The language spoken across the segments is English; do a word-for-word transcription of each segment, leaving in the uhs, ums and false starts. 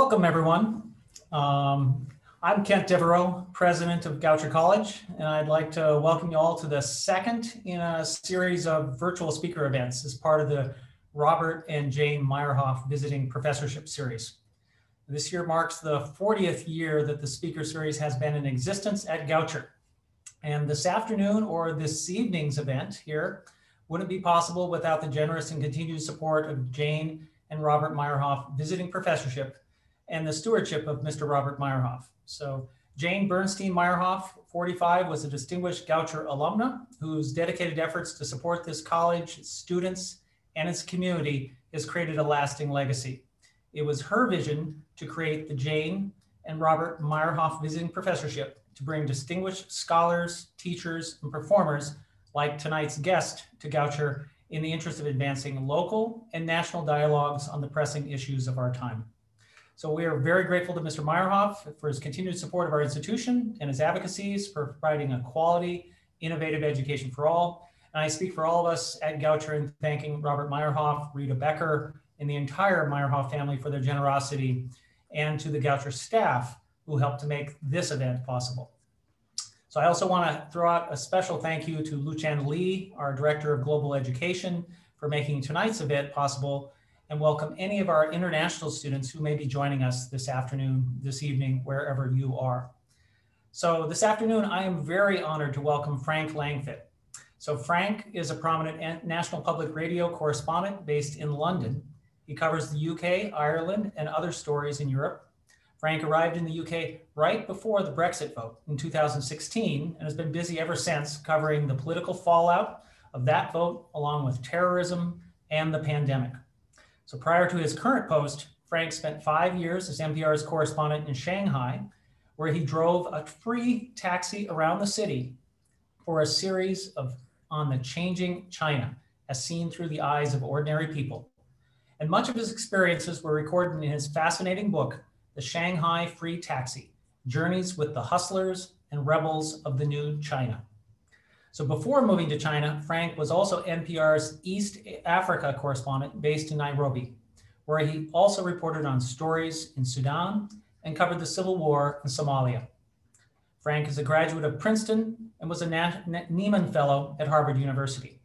Welcome, everyone. Um, I'm Kent Devereaux, president of Goucher College, and I'd like to welcome you all to the second in a series of virtual speaker events as part of the Robert and Jane Meyerhoff Visiting Professorship Series. This year marks the fortieth year that the speaker series has been in existence at Goucher. And this afternoon or this evening's event here wouldn't be possible without the generous and continued support of Jane and Robert Meyerhoff Visiting Professorship and the stewardship of Mister Robert Meyerhoff. So Jane Bernstein Meyerhoff, forty-five, was a distinguished Goucher alumna whose dedicated efforts to support this college, its students, and its community has created a lasting legacy. It was her vision to create the Jane and Robert Meyerhoff Visiting Professorship to bring distinguished scholars, teachers, and performers like tonight's guest to Goucher in the interest of advancing local and national dialogues on the pressing issues of our time. So we are very grateful to Mister Meyerhoff for his continued support of our institution and his advocacies for providing a quality, innovative education for all. And I speak for all of us at Goucher in thanking Robert Meyerhoff, Rita Becker, and the entire Meyerhoff family for their generosity, and to the Goucher staff who helped to make this event possible. So I also want to throw out a special thank you to Luchan Lee, our Director of Global Education, for making tonight's event possible, and welcome any of our international students who may be joining us this afternoon, this evening, wherever you are. So this afternoon, I am very honored to welcome Frank Langfitt. So Frank is a prominent national public radio correspondent based in London. He covers the U K, Ireland, and other stories in Europe. Frank arrived in the U K right before the Brexit vote in two thousand sixteen and has been busy ever since covering the political fallout of that vote along with terrorism and the pandemic. So prior to his current post, Frank spent five years as N P R's correspondent in Shanghai, where he drove a free taxi around the city for a series of on the changing China as seen through the eyes of ordinary people. And much of his experiences were recorded in his fascinating book, The Shanghai Free Taxi, Journeys with the Hustlers and Rebels of the New China. So before moving to China, Frank was also N P R's East Africa correspondent based in Nairobi, where he also reported on stories in Sudan and covered the civil war in Somalia. Frank is a graduate of Princeton and was a Nieman Fellow at Harvard University.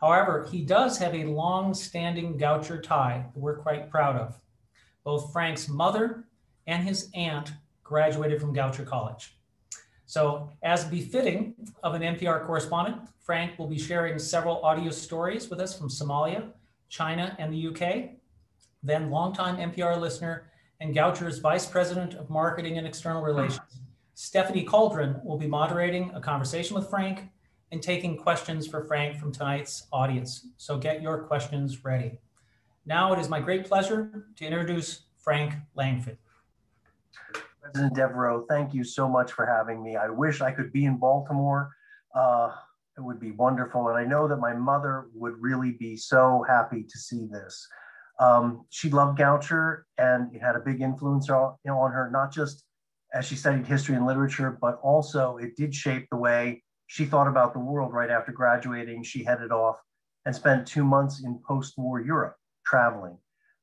However, he does have a long-standing Goucher tie that we're quite proud of. Both Frank's mother and his aunt graduated from Goucher College. So as befitting of an N P R correspondent, Frank will be sharing several audio stories with us from Somalia, China, and the U K. Then longtime N P R listener and Goucher's Vice President of Marketing and External Relations, Stephanie Coldren, will be moderating a conversation with Frank and taking questions for Frank from tonight's audience. So get your questions ready. Now it is my great pleasure to introduce Frank Langfitt. President Devereaux, thank you so much for having me. I wish I could be in Baltimore. Uh, it would be wonderful. And I know that my mother would really be so happy to see this. Um, she loved Goucher, and it had a big influence on, you know, on her, not just as she studied history and literature, but also it did shape the way she thought about the world. Right after graduating, she headed off and spent two months in post-war Europe traveling.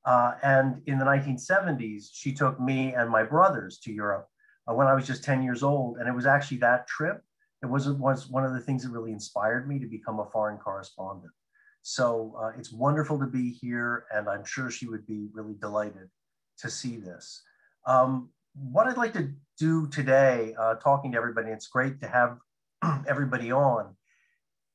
Uh, and in the nineteen seventies, she took me and my brothers to Europe uh, when I was just ten years old. And it was actually that trip. It was, was one of the things that really inspired me to become a foreign correspondent. So uh, it's wonderful to be here. And I'm sure she would be really delighted to see this. Um, what I'd like to do today, uh, talking to everybody, it's great to have everybody on,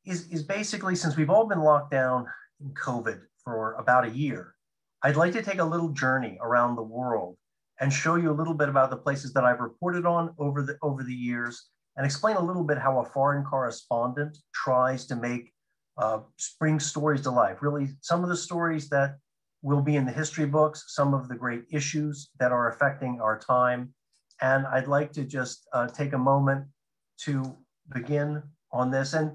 is, is basically, since we've all been locked down in COVID for about a year, I'd like to take a little journey around the world and show you a little bit about the places that I've reported on over the, over the years, and explain a little bit how a foreign correspondent tries to make, uh, bring stories to life. Really, some of the stories that will be in the history books, some of the great issues that are affecting our time. And I'd like to just uh, take a moment to begin on this. And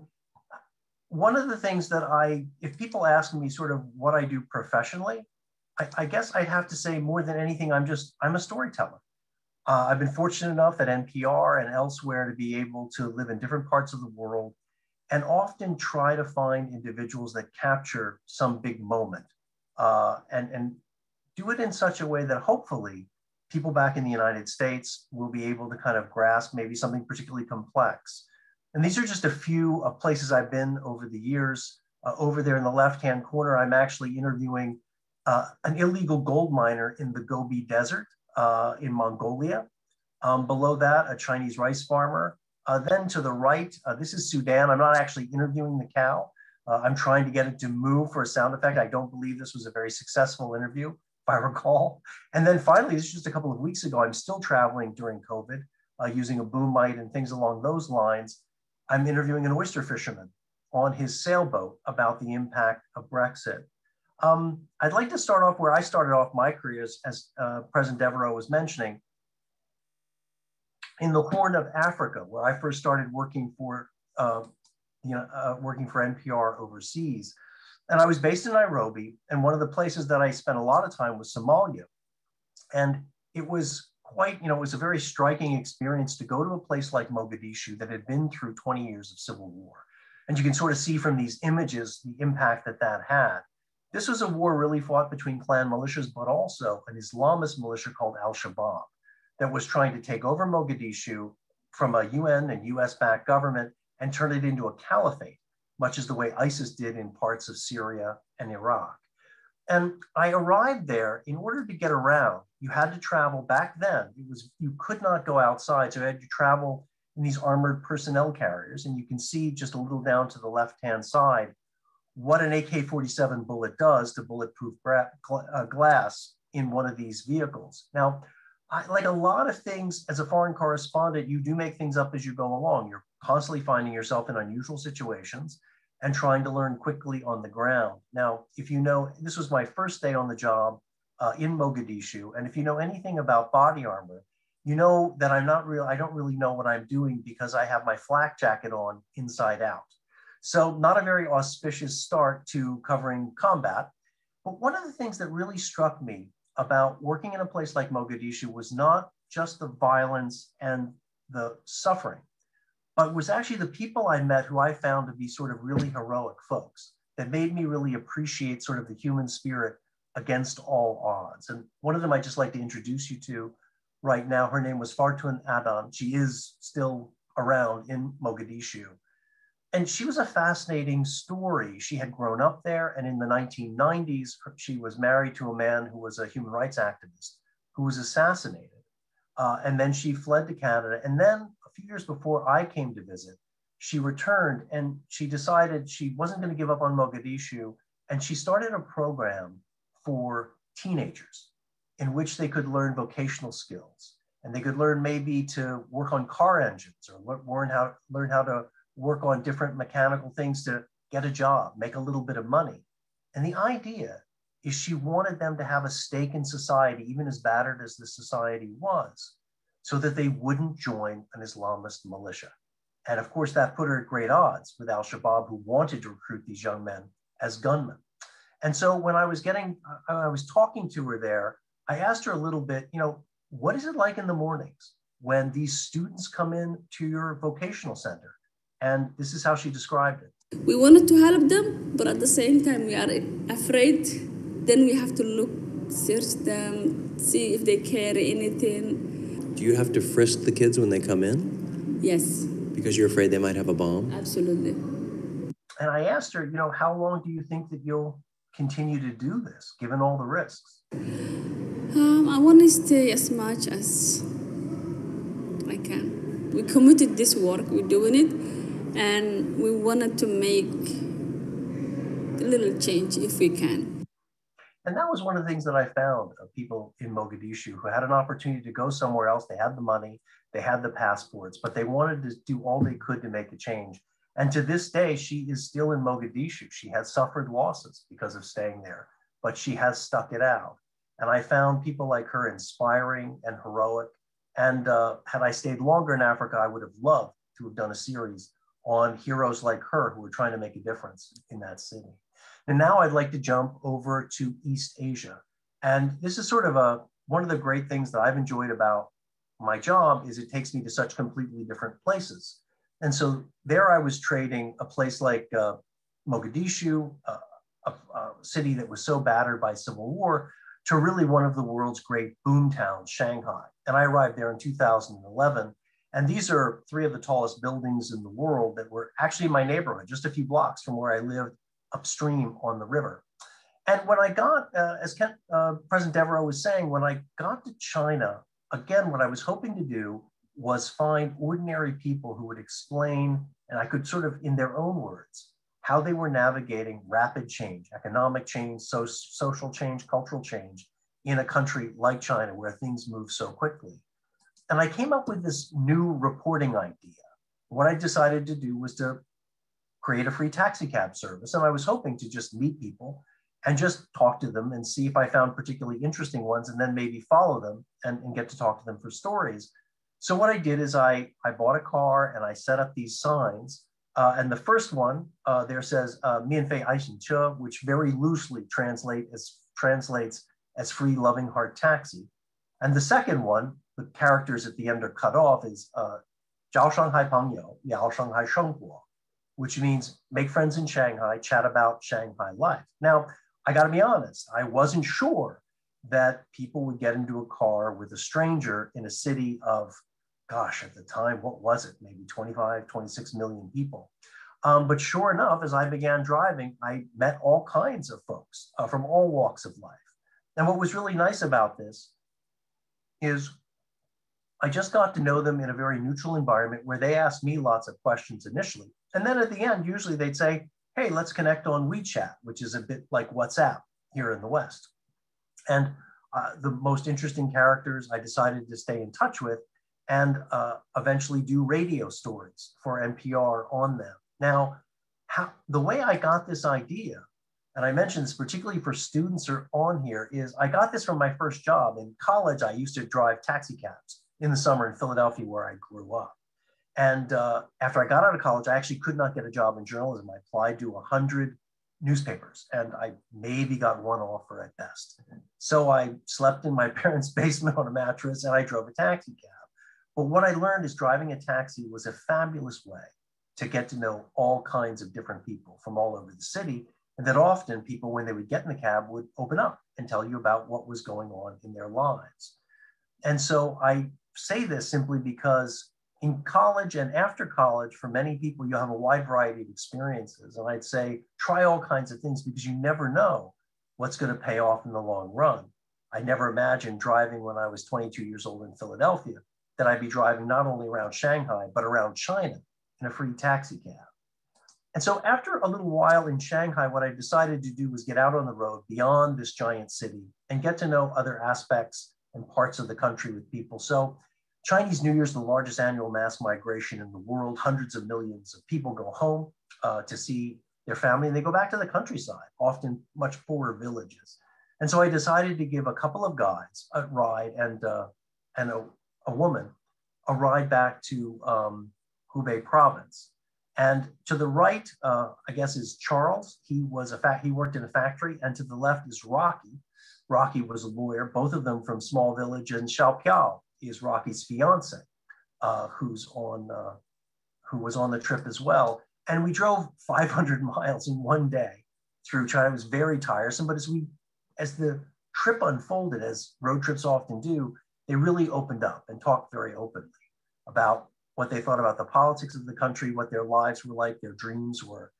one of the things that I, if people ask me sort of what I do professionally, I, I guess I'd have to say more than anything, I'm just, I'm a storyteller. Uh, I've been fortunate enough at N P R and elsewhere to be able to live in different parts of the world and often try to find individuals that capture some big moment uh, and, and do it in such a way that hopefully people back in the United States will be able to kind of grasp maybe something particularly complex. And these are just a few uh, places I've been over the years. Uh, over there in the left-hand corner, I'm actually interviewing uh, an illegal gold miner in the Gobi Desert uh, in Mongolia. Um, below that, a Chinese rice farmer. Uh, then to the right, uh, this is Sudan. I'm not actually interviewing the cow. Uh, I'm trying to get it to move for a sound effect. I don't believe this was a very successful interview, if I recall. And then finally, this is just a couple of weeks ago, I'm still traveling during COVID uh, using a boom mite and things along those lines. I'm interviewing an oyster fisherman on his sailboat about the impact of Brexit. Um, I'd like to start off where I started off my career, as, as uh, President Devereaux was mentioning, in the Horn of Africa, where I first started working for, uh, you know, uh, working for N P R overseas. And I was based in Nairobi, and one of the places that I spent a lot of time was Somalia. And it was quite, you know, it was a very striking experience to go to a place like Mogadishu that had been through twenty years of civil war. And you can sort of see from these images the impact that that had. This was a war really fought between clan militias, but also an Islamist militia called Al-Shabaab that was trying to take over Mogadishu from a U N and U S-backed government and turn it into a caliphate, much as the way ISIS did in parts of Syria and Iraq. And I arrived there. In order to get around, you had to travel. Back then, it was, you could not go outside, so you had to travel in these armored personnel carriers. And you can see just a little down to the left-hand side what an A K forty-seven bullet does to bulletproof glass in one of these vehicles. Now, I, like a lot of things, as a foreign correspondent, you do make things up as you go along. You're constantly finding yourself in unusual situations and trying to learn quickly on the ground. Now, if you know, this was my first day on the job uh, in Mogadishu, and if you know anything about body armor, you know that I'm not real, I don't really know what I'm doing because I have my flak jacket on inside out. So not a very auspicious start to covering combat. But one of the things that really struck me about working in a place like Mogadishu was not just the violence and the suffering, but was actually the people I met who I found to be sort of really heroic folks that made me really appreciate sort of the human spirit against all odds. And one of them I'd just like to introduce you to right now. Her name was Fartun Adan. She is still around in Mogadishu. And she was a fascinating story. She had grown up there, and in the nineteen nineties, she was married to a man who was a human rights activist who was assassinated. Uh, and then she fled to Canada. And then a few years before I came to visit, she returned and she decided she wasn't going to give up on Mogadishu. And she started a program for teenagers in which they could learn vocational skills. And they could learn maybe to work on car engines or learn how, learn how to work on different mechanical things to get a job, make a little bit of money. And the idea is she wanted them to have a stake in society, even as battered as the society was, so that they wouldn't join an Islamist militia. And of course, that put her at great odds with Al-Shabaab, who wanted to recruit these young men as gunmen. And so when I was getting, I was talking to her there, I asked her a little bit, you know, what is it like in the mornings when these students come in to your vocational center? And this is how she described it. We wanted to help them, but at the same time, we are afraid. Then we have to look, search them, see if they carry anything. Do you have to frisk the kids when they come in? Yes. Because you're afraid they might have a bomb? Absolutely. And I asked her, you know, how long do you think that you'll continue to do this, given all the risks? Um, I want to stay as much as I can. We committed this work, we're doing it. And we wanted to make a little change if we can. And that was one of the things that I found of people in Mogadishu who had an opportunity to go somewhere else. They had the money, they had the passports, but they wanted to do all they could to make a change. And to this day, she is still in Mogadishu. She has suffered losses because of staying there, but she has stuck it out. And I found people like her inspiring and heroic. And uh, had I stayed longer in Africa, I would have loved to have done a series on heroes like her who were trying to make a difference in that city. And now I'd like to jump over to East Asia. And this is sort of a, one of the great things that I've enjoyed about my job is it takes me to such completely different places. And so there I was trading a place like uh, Mogadishu, uh, a, a city that was so battered by civil war, to really one of the world's great boom towns, Shanghai. And I arrived there in two thousand eleven. And these are three of the tallest buildings in the world that were actually in my neighborhood, just a few blocks from where I lived upstream on the river. And when I got, uh, as Kent, uh, President Devereaux was saying, when I got to China, again, what I was hoping to do was find ordinary people who would explain, and I could sort of, in their own words, how they were navigating rapid change, economic change, so, social change, cultural change in a country like China where things move so quickly. And I came up with this new reporting idea. What I decided to do was to create a free taxi cab service. And I was hoping to just meet people and just talk to them and see if I found particularly interesting ones and then maybe follow them and, and get to talk to them for stories. So what I did is I, I bought a car and I set up these signs. Uh, and the first one uh, there says, "Mianfei Aishin Che," which very loosely translate as, translates as free loving heart taxi. And the second one, the characters at the end are cut off, is "Jiao Shanghai Peng You, Yao Shanghai Shengguo," which means make friends in Shanghai, chat about Shanghai life. Now, I got to be honest, I wasn't sure that people would get into a car with a stranger in a city of, gosh, at the time, what was it? Maybe twenty-five, twenty-six million people. Um, but sure enough, as I began driving, I met all kinds of folks uh, from all walks of life. And what was really nice about this is I just got to know them in a very neutral environment where they asked me lots of questions initially. And then at the end, usually they'd say, hey, let's connect on WeChat, which is a bit like WhatsApp here in the West. And uh, the most interesting characters I decided to stay in touch with and uh, eventually do radio stories for N P R on them. Now, how, the way I got this idea, and I mentioned this particularly for students who are on here, is I got this from my first job. In college, I used to drive taxi cabs in the summer in Philadelphia where I grew up. And uh, after I got out of college, I actually could not get a job in journalism. I applied to a hundred newspapers and I maybe got one offer at best. So I slept in my parents' basement on a mattress and I drove a taxi cab. But what I learned is driving a taxi was a fabulous way to get to know all kinds of different people from all over the city. And that often people, when they would get in the cab, would open up and tell you about what was going on in their lives. And so I say this simply because in college and after college, for many people, you have a wide variety of experiences. And I'd say, try all kinds of things because you never know what's going to pay off in the long run. I never imagined driving when I was twenty-two years old in Philadelphia, that I'd be driving not only around Shanghai, but around China in a free taxi cab. And so after a little while in Shanghai, what I decided to do was get out on the road beyond this giant city and get to know other aspects and parts of the country with people. So Chinese New Year is the largest annual mass migration in the world. Hundreds of millions of people go home uh, to see their family, and they go back to the countryside, often much poorer villages. And so I decided to give a couple of guys a ride and, uh, and a, a woman a ride back to um, Hubei province. And to the right, uh, I guess, is Charles. He, was a fa he worked in a factory. And to the left is Rocky. Rocky was a lawyer, both of them from small village, and Xiaopiao is Rocky's fiance, uh, who's on, uh, who was on the trip as well. And we drove five hundred miles in one day through China. It was very tiresome, but as we, as the trip unfolded, as road trips often do, they really opened up and talked very openly about what they thought about the politics of the country, what their lives were like, their dreams were.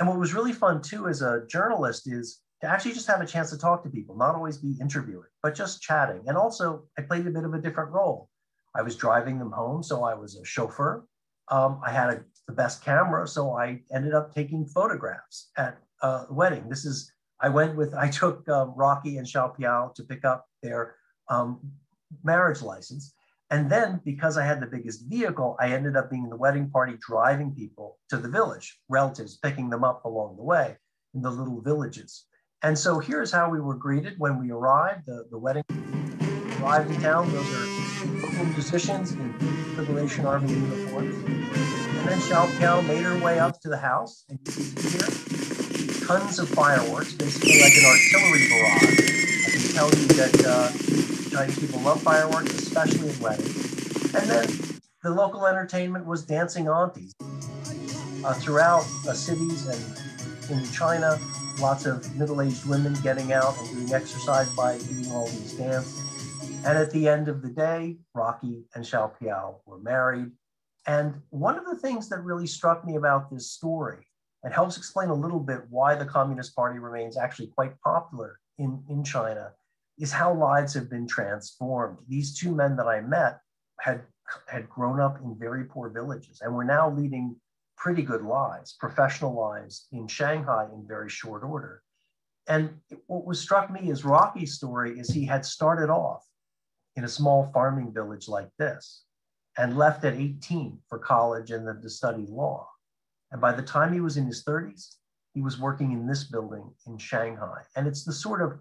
And what was really fun too, as a journalist, is to actually just have a chance to talk to people, not always be interviewing, but just chatting. And also I played a bit of a different role. I was driving them home, so I was a chauffeur. Um, I had a, the best camera, so I ended up taking photographs at a wedding. This is, I went with, I took um, Rocky and Xiaopiao to pick up their um, marriage license. And then because I had the biggest vehicle, I ended up being in the wedding party, driving people to the village, relatives, picking them up along the way in the little villages. And so here's how we were greeted when we arrived. The, the wedding arrived in town. Those are local musicians in Liberation Army uniforms. And then Xiaopiao made her way up to the house. And you can see here tons of fireworks, basically like an artillery barrage. I can tell you that uh, Chinese people love fireworks, especially at weddings. And then the local entertainment was dancing aunties uh, throughout uh, cities and in China. lots of middle-aged women getting out and doing exercise by doing all these dances. And at the end of the day, Rocky and Xiaopiao were married. And one of the things that really struck me about this story, and helps explain a little bit why the Communist Party remains actually quite popular in, in China, is how lives have been transformed. These two men that I met had, had grown up in very poor villages and were now leading pretty good lives, professional lives in Shanghai in very short order. And what was struck me is Rocky's story is he had started off in a small farming village like this and left at eighteen for college and then to study law. And by the time he was in his thirties, he was working in this building in Shanghai. And it's the sort of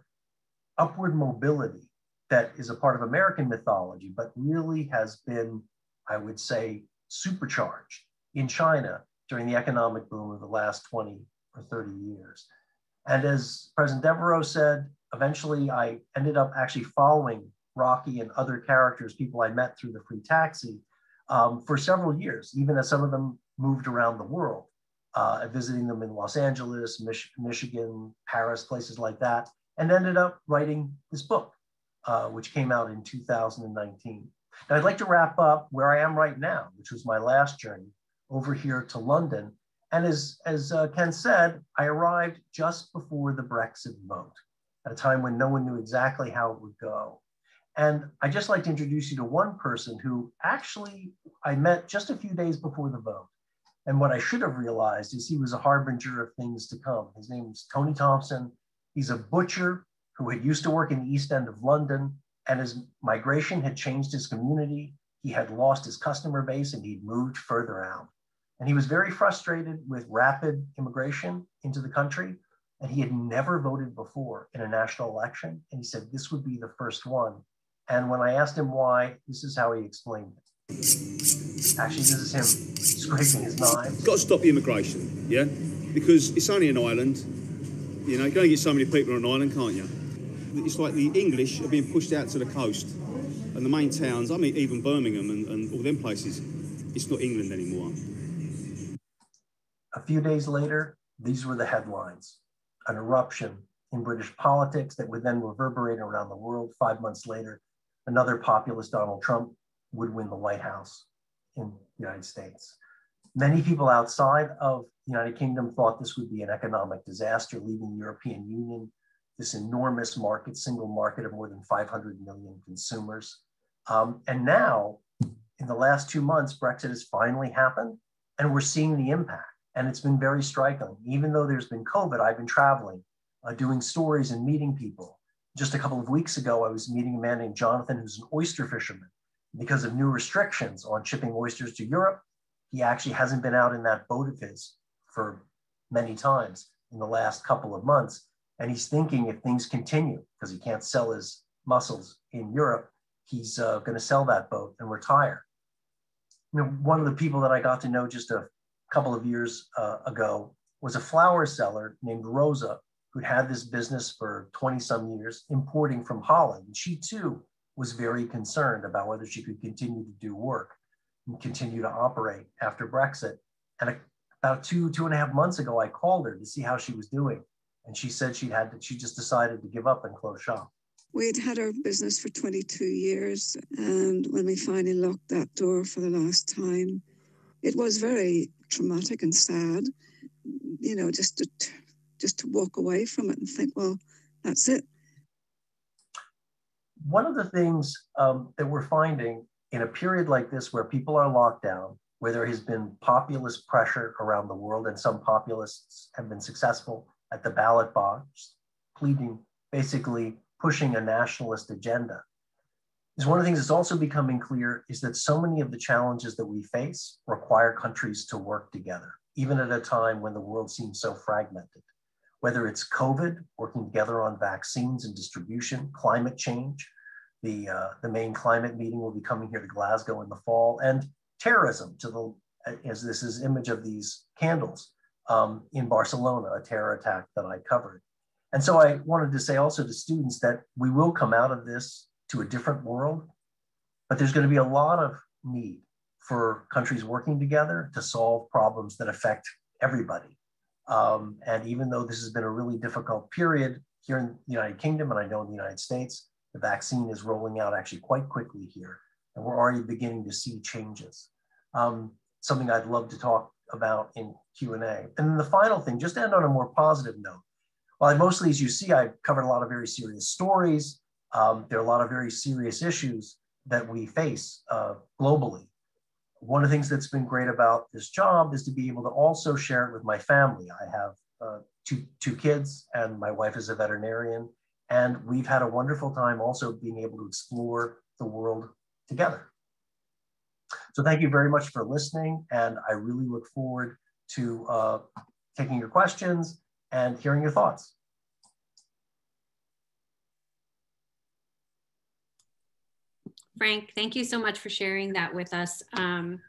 upward mobility that is a part of American mythology, but really has been, I would say, supercharged in China during the economic boom of the last twenty or thirty years. And as President Devereaux said, eventually I ended up actually following Rocky and other characters, people I met through the free taxi, um, for several years, even as some of them moved around the world, uh, visiting them in Los Angeles, Mich Michigan, Paris, places like that, and ended up writing this book, uh, which came out in two thousand nineteen. Now, I'd like to wrap up where I am right now, which was my last journey, over here to London. And as, as uh, Ken said, I arrived just before the Brexit vote, at a time when no one knew exactly how it would go. And I'd just like to introduce you to one person who actually I met just a few days before the vote. And what I should have realized is he was a harbinger of things to come. His name is Tony Thompson. He's a butcher who had used to work in the East End of London, and his migration had changed his community. He had lost his customer base and he'd moved further out. And he was very frustrated with rapid immigration into the country. And he had never voted before in a national election. And he said this would be the first one. And when I asked him why, this is how he explained it. Actually, this is him scraping his knife. You've got to stop the immigration, yeah? Because it's only an island. You know, you can only get so many people on an island, can't you? It's like the English are being pushed out to the coast. And the main towns, I mean, even Birmingham and, and all them places, it's not England anymore. A few days later, these were the headlines. An eruption in British politics that would then reverberate around the world. Five months later, another populist, Donald Trump, would win the White House in the United States. Many people outside of the United Kingdom thought this would be an economic disaster, leaving the European Union, this enormous market, single market of more than five hundred million consumers. Um, and now, in the last two months, Brexit has finally happened, and we're seeing the impact. And it's been very striking. Even though there's been COVID, I've been traveling, uh, doing stories and meeting people. Just a couple of weeks ago, I was meeting a man named Jonathan, who's an oyster fisherman. Because of new restrictions on shipping oysters to Europe, he actually hasn't been out in that boat of his for many times in the last couple of months. And he's thinking if things continue, because he can't sell his mussels in Europe, he's uh, going to sell that boat and retire. You know, one of the people that I got to know just a couple of years uh, ago was a flower seller named Rosa, who'd had this business for twenty some years, importing from Holland. And she too was very concerned about whether she could continue to do work and continue to operate after Brexit. And about two, two and a half months ago, I called her to see how she was doing. And she said she had to, she just decided to give up and close shop. We'd had our business for twenty-two years. And when we finally locked that door for the last time, it was very traumatic and sad, you know, just to, just to walk away from it and think, well, that's it. One of the things um, that we're finding in a period like this where people are locked down, where there has been populist pressure around the world and some populists have been successful at the ballot box, pleading, basically pushing a nationalist agenda, is one of the things that's also becoming clear is that so many of the challenges that we face require countries to work together, even at a time when the world seems so fragmented. Whether it's COVID, working together on vaccines and distribution, climate change, the, uh, the main climate meeting will be coming here to Glasgow in the fall, and terrorism, to the, as this is image of these candles um, in Barcelona, a terror attack that I covered. And so I wanted to say also to students that we will come out of this to a different world, but there's going to be a lot of need for countries working together to solve problems that affect everybody. Um, and even though this has been a really difficult period here in the United Kingdom, and I know in the United States, the vaccine is rolling out actually quite quickly here. And we're already beginning to see changes. Um, something I'd love to talk about in Q and A. And then the final thing, just to end on a more positive note. Well, I mostly, as you see, I covered a lot of very serious stories. Um, there are a lot of very serious issues that we face uh, globally. One of the things that's been great about this job is to be able to also share it with my family. I have uh, two, two kids, and my wife is a veterinarian. And we've had a wonderful time also being able to explore the world together. So thank you very much for listening. And I really look forward to uh, taking your questions and hearing your thoughts. Frank, thank you so much for sharing that with us. Um,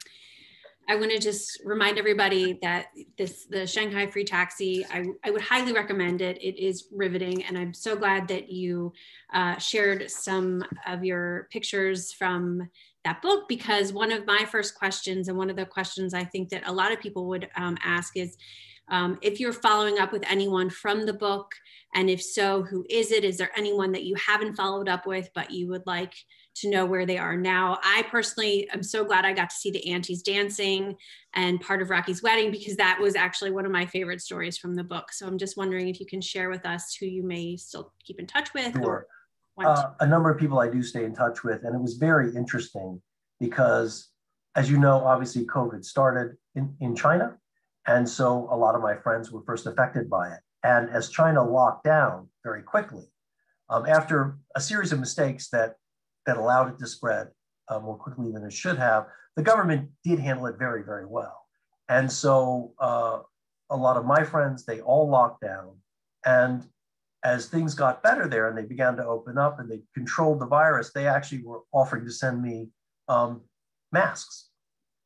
I want to just remind everybody that this, the Shanghai Free Taxi, I, I would highly recommend it. It is riveting, and I'm so glad that you uh, shared some of your pictures from that book, because one of my first questions, and one of the questions I think that a lot of people would um, ask is, Um, if you're following up with anyone from the book, and if so, who is it? Is there anyone that you haven't followed up with, but you would like to know where they are now? I personally am so glad I got to see the aunties dancing and part of Rocky's wedding, because that was actually one of my favorite stories from the book. So I'm just wondering if you can share with us who you may still keep in touch with. Sure. Or uh, a number of people I do stay in touch with, and it was very interesting because, as you know, obviously COVID started in, in China. And so a lot of my friends were first affected by it. And as China locked down very quickly, um, after a series of mistakes that, that allowed it to spread uh, more quickly than it should have, the government did handle it very, very well. And so uh, a lot of my friends, they all locked down. And as things got better there and they began to open up and they controlled the virus, they actually were offering to send me um, masks.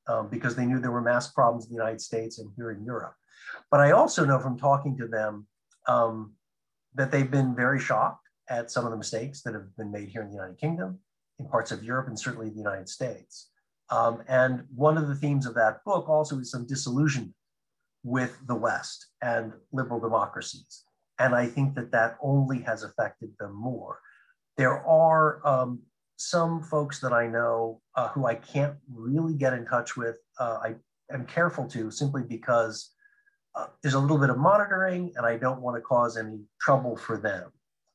Um, because they knew there were mask problems in the United States and here in Europe. But I also know from talking to them um, that they've been very shocked at some of the mistakes that have been made here in the United Kingdom, in parts of Europe, and certainly the United States. Um, and one of the themes of that book also is some disillusionment with the West and liberal democracies. And I think that that only has affected them more. There are um, some folks that I know uh, who I can't really get in touch with, uh, I am careful to, simply because uh, there's a little bit of monitoring and I don't want to cause any trouble for them.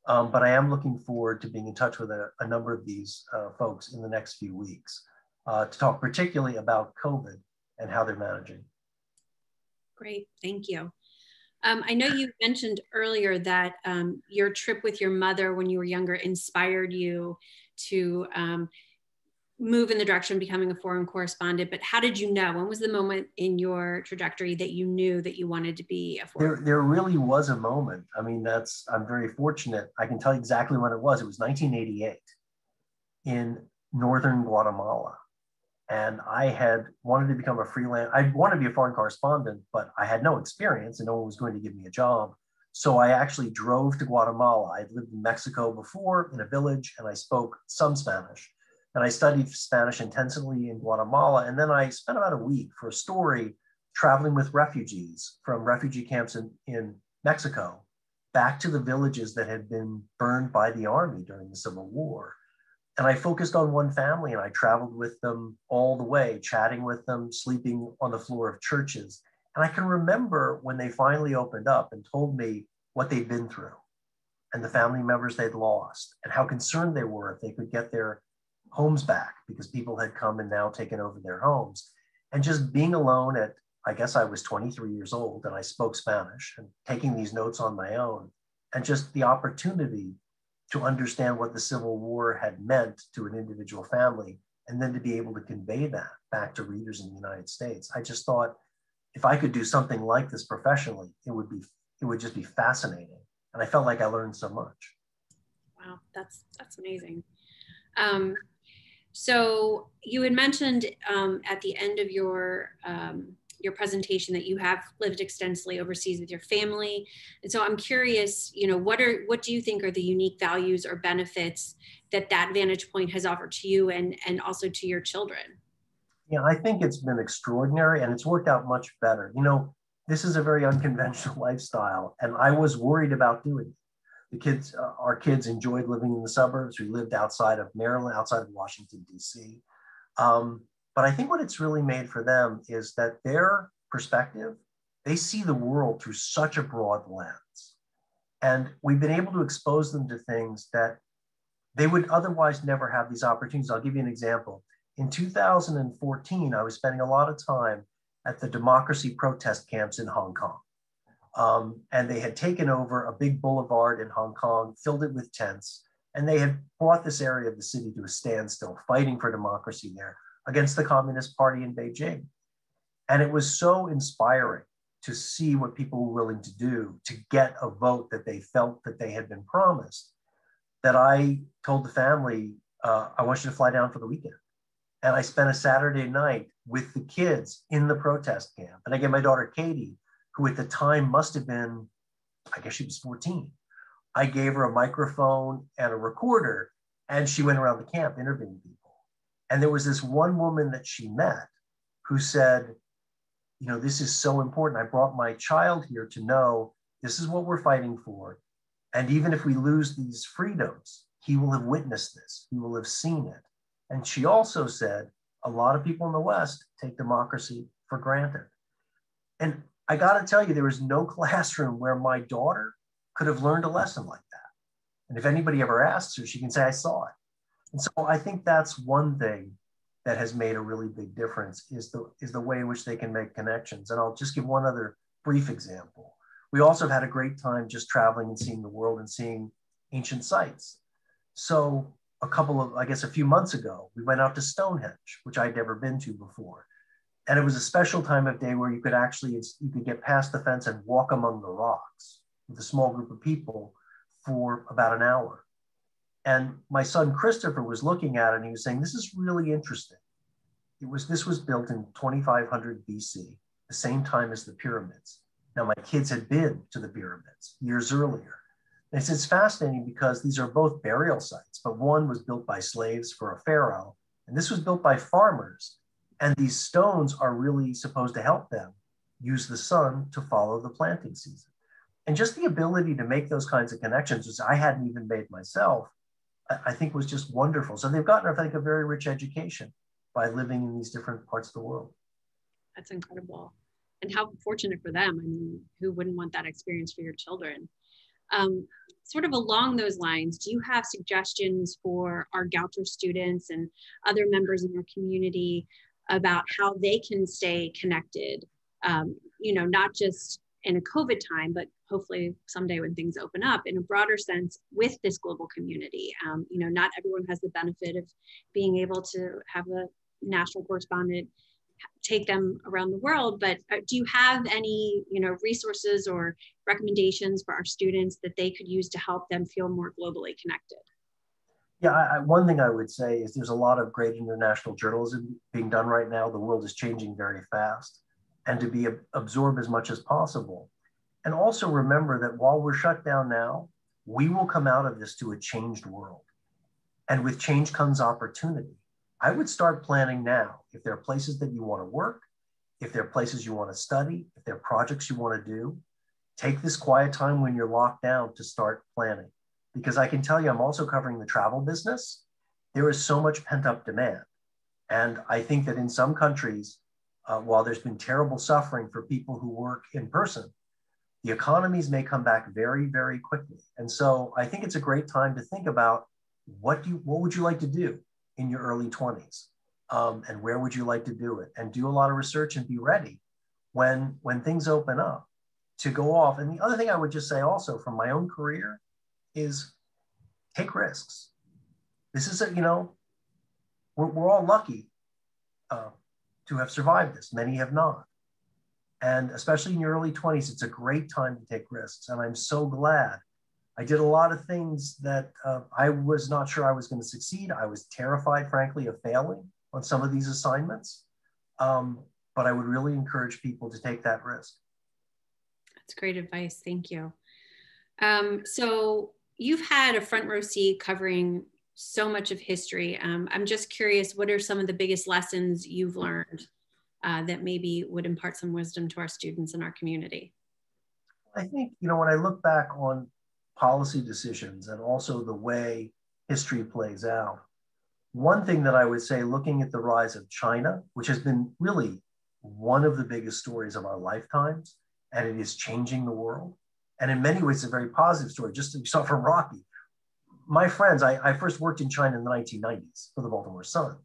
Um, but I am looking forward to being in touch with a, a number of these uh, folks in the next few weeks uh, to talk particularly about COVID and how they're managing. Great, thank you. Um, I know you mentioned earlier that um, your trip with your mother when you were younger inspired you to um, move in the direction of becoming a foreign correspondent, but how did you know? When was the moment in your trajectory that you knew that you wanted to be a foreign? There, there really was a moment. I mean, that's, I'm very fortunate. I can tell you exactly when it was. It was nineteen eighty-eight in northern Guatemala. And I had wanted to become a freelance, I wanted to be a foreign correspondent, but I had no experience and no one was going to give me a job. So I actually drove to Guatemala. I'd lived in Mexico before in a village, and I spoke some Spanish. And I studied Spanish intensively in Guatemala. And then I spent about a week for a story traveling with refugees from refugee camps in, in Mexico back to the villages that had been burned by the army during the Civil War. And I focused on one family, and I traveled with them all the way, chatting with them, sleeping on the floor of churches. And I can remember when they finally opened up and told me what they'd been through and the family members they'd lost and how concerned they were if they could get their homes back, because people had come and now taken over their homes. And just being alone at, I guess I was twenty-three years old and I spoke Spanish, and taking these notes on my own, and just the opportunity to understand what the Civil War had meant to an individual family, and then to be able to convey that back to readers in the United States. I just thought, if I could do something like this professionally, it would be, it would just be fascinating. And I felt like I learned so much. Wow, that's, that's amazing. Um, so you had mentioned um, at the end of your, um, your presentation that you have lived extensively overseas with your family. And so I'm curious, you know, what are, what do you think are the unique values or benefits that that vantage point has offered to you and, and also to your children? Yeah, I think it's been extraordinary, and it's worked out much better. You know, this is a very unconventional lifestyle. And I was worried about doing it. The kids, uh, our kids enjoyed living in the suburbs. We lived outside of Maryland, outside of Washington, D C. Um, but I think what it's really made for them is that their perspective, they see the world through such a broad lens. And we've been able to expose them to things that they would otherwise never have these opportunities. I'll give you an example. In two thousand fourteen, I was spending a lot of time at the democracy protest camps in Hong Kong. Um, and they had taken over a big boulevard in Hong Kong, filled it with tents, and they had brought this area of the city to a standstill, fighting for democracy there against the Communist Party in Beijing. And it was so inspiring to see what people were willing to do to get a vote that they felt that they had been promised, that I told the family, uh, I want you to fly down for the weekend. And I spent a Saturday night with the kids in the protest camp. And I gave my daughter, Katie, who at the time must have been, I guess she was fourteen. I gave her a microphone and a recorder, and she went around the camp interviewing people. And there was this one woman that she met who said, you know, this is so important. I brought my child here to know this is what we're fighting for. And even if we lose these freedoms, he will have witnessed this. He will have seen it. And she also said, a lot of people in the West take democracy for granted. And I got to tell you, there was no classroom where my daughter could have learned a lesson like that. And if anybody ever asks her, she can say, I saw it. And so I think that's one thing that has made a really big difference is the, is the way in which they can make connections. And I'll just give one other brief example. We also have had a great time just traveling and seeing the world and seeing ancient sites. So a couple of, I guess a few months ago, we went out to Stonehenge, which I'd never been to before. And it was a special time of day where you could actually, you could get past the fence and walk among the rocks with a small group of people for about an hour. And my son, Christopher, was looking at it and he was saying, this is really interesting. It was, this was built in twenty-five hundred B C, the same time as the pyramids. Now my kids had been to the pyramids years earlier. And it's, it's fascinating because these are both burial sites, but one was built by slaves for a pharaoh, and this was built by farmers. And these stones are really supposed to help them use the sun to follow the planting season. And just the ability to make those kinds of connections, which I hadn't even made myself, I think was just wonderful. So they've gotten, I think, a very rich education by living in these different parts of the world. That's incredible. And how fortunate for them. I mean, who wouldn't want that experience for your children? Um, sort of along those lines, do you have suggestions for our Goucher students and other members of your community about how they can stay connected, um, you know, not just in a COVID time, but hopefully someday when things open up in a broader sense with this global community? Um, you know, not everyone has the benefit of being able to have a national correspondent take them around the world, but do you have any, you know, resources or recommendations for our students that they could use to help them feel more globally connected? Yeah, I, one thing I would say is there's a lot of great international journalism being done right now. The world is changing very fast, and to be ab- absorb as much as possible. And also remember that while we're shut down now, we will come out of this to a changed world. And with change comes opportunity. I would start planning now. If there are places that you want to work, if there are places you want to study, if there are projects you want to do, take this quiet time when you're locked down to start planning. Because I can tell you, I'm also covering the travel business. There is so much pent-up demand. And I think that in some countries, uh, while there's been terrible suffering for people who work in person, the economies may come back very, very quickly. And so I think it's a great time to think about what do you, what would you like to do in your early twenties? Um, and where would you like to do it? And do a lot of research and be ready when, when things open up to go off. And the other thing I would just say also from my own career, is take risks. This is, a, you know, we're, we're all lucky uh, to have survived this. Many have not. And especially in your early twenties, it's a great time to take risks. And I'm so glad. I did a lot of things that uh, I was not sure I was going to succeed. I was terrified, frankly, of failing on some of these assignments. Um, but I would really encourage people to take that risk. That's great advice. Thank you. Um, so you've had a front row seat covering so much of history. Um, I'm just curious, what are some of the biggest lessons you've learned uh, that maybe would impart some wisdom to our students in our community? I think, you know, when I look back on policy decisions and also the way history plays out, one thing that I would say, looking at the rise of China, which has been really one of the biggest stories of our lifetimes, and it is changing the world. And in many ways, a very positive story, just as we saw from Rocky. My friends, I, I first worked in China in the nineteen nineties for the Baltimore Sun,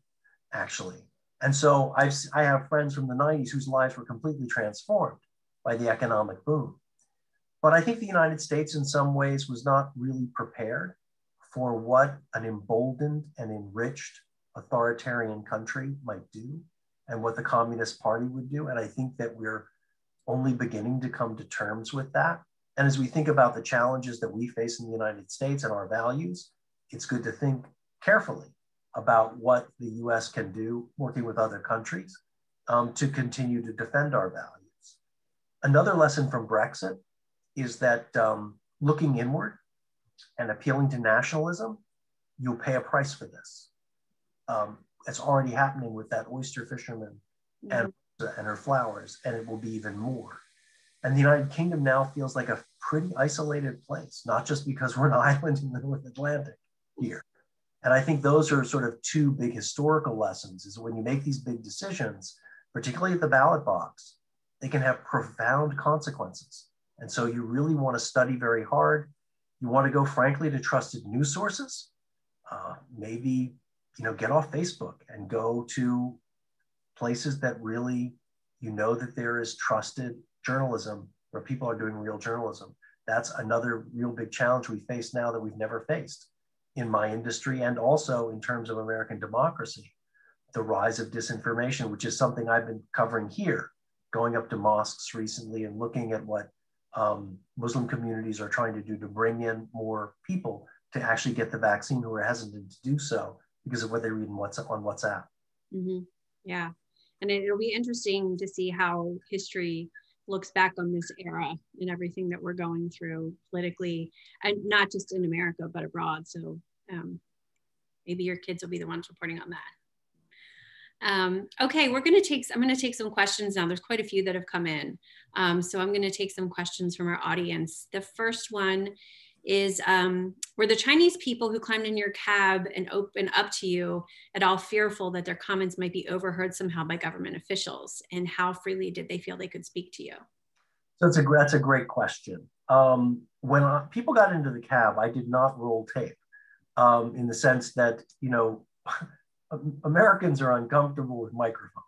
actually. And so I've, I have friends from the nineties whose lives were completely transformed by the economic boom. But I think the United States in some ways was not really prepared for what an emboldened and enriched authoritarian country might do and what the Communist Party would do. And I think that we're only beginning to come to terms with that. And as we think about the challenges that we face in the United States and our values, it's good to think carefully about what the U S can do working with other countries um, to continue to defend our values. Another lesson from Brexit is that um, looking inward and appealing to nationalism, you'll pay a price for this. Um, it's already happening with that oyster fisherman mm-hmm. and, and her flowers, and it will be even more. And the United Kingdom now feels like a pretty isolated place, not just because we're an island in the North Atlantic here. And I think those are sort of two big historical lessons, is when you make these big decisions, particularly at the ballot box, they can have profound consequences. And so you really want to study very hard. You want to go, frankly, to trusted news sources. Uh, maybe, you know, get off Facebook and go to places that really, you know, that there is trusted journalism, where people are doing real journalism. That's another real big challenge we face now that we've never faced in my industry, and also in terms of American democracy, the rise of disinformation, which is something I've been covering here, going up to mosques recently and looking at what um, Muslim communities are trying to do to bring in more people to actually get the vaccine who are hesitant to do so because of what they read in WhatsApp, on WhatsApp. Mm-hmm. Yeah, and it'll be interesting to see how history looks back on this era and everything that we're going through politically, and not just in America, but abroad. So um, maybe your kids will be the ones reporting on that. Um, okay, we're gonna take, I'm gonna take some questions now. There's quite a few that have come in. Um, so I'm gonna take some questions from our audience. The first one is, um, were the Chinese people who climbed in your cab and opened up to you at all fearful that their comments might be overheard somehow by government officials? And how freely did they feel they could speak to you? So it's a, that's a great question. Um, when I, people got into the cab, I did not roll tape um, in the sense that, you know, Americans are uncomfortable with microphones.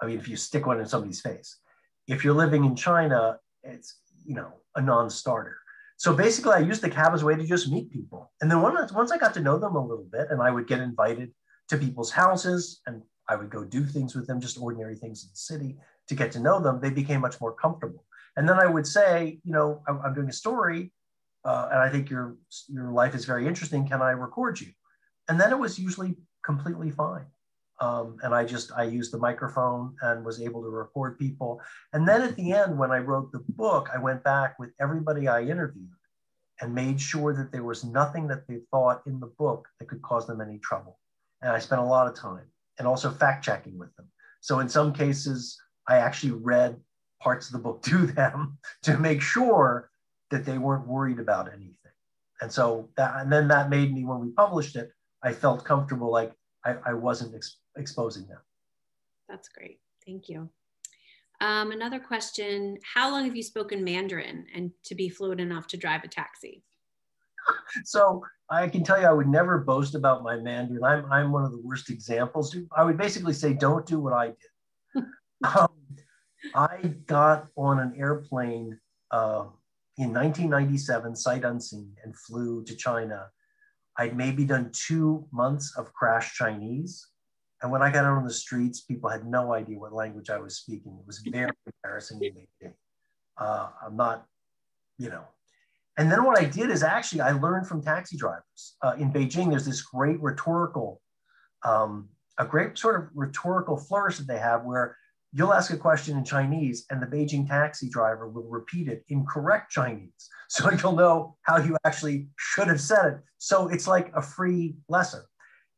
I mean, if you stick one in somebody's face. If you're living in China, it's, you know, a non-starter. So basically, I used the cab as a way to just meet people. And then once, once I got to know them a little bit, and I would get invited to people's houses, and I would go do things with them, just ordinary things in the city, to get to know them, they became much more comfortable. And then I would say, you know, I'm, I'm doing a story, uh, and I think your, your life is very interesting, can I record you? And then it was usually completely fine. Um, and I just, I used the microphone and was able to record people. And then at the end, when I wrote the book, I went back with everybody I interviewed and made sure that there was nothing that they thought in the book that could cause them any trouble. And I spent a lot of time and also fact checking with them. So in some cases, I actually read parts of the book to them to make sure that they weren't worried about anything. And so that, and then that made me, when we published it, I felt comfortable, like I, I wasn't ex exposing them. That's great. Thank you. Um, another question. How long have you spoken Mandarin and to be fluent enough to drive a taxi? So I can tell you, I would never boast about my Mandarin. I'm, I'm one of the worst examples. I would basically say, don't do what I did. um, I got on an airplane uh, in nineteen ninety-seven, sight unseen, and flew to China. I'd maybe done two months of crash Chinese. And when I got out on the streets, people had no idea what language I was speaking. It was very embarrassing to me. Uh, I'm not, you know. And then what I did is actually, I learned from taxi drivers. Uh, in Beijing, there's this great rhetorical, um, a great sort of rhetorical flourish that they have where you'll ask a question in Chinese and the Beijing taxi driver will repeat it in correct Chinese. So you'll know how you actually should have said it. So it's like a free lesson.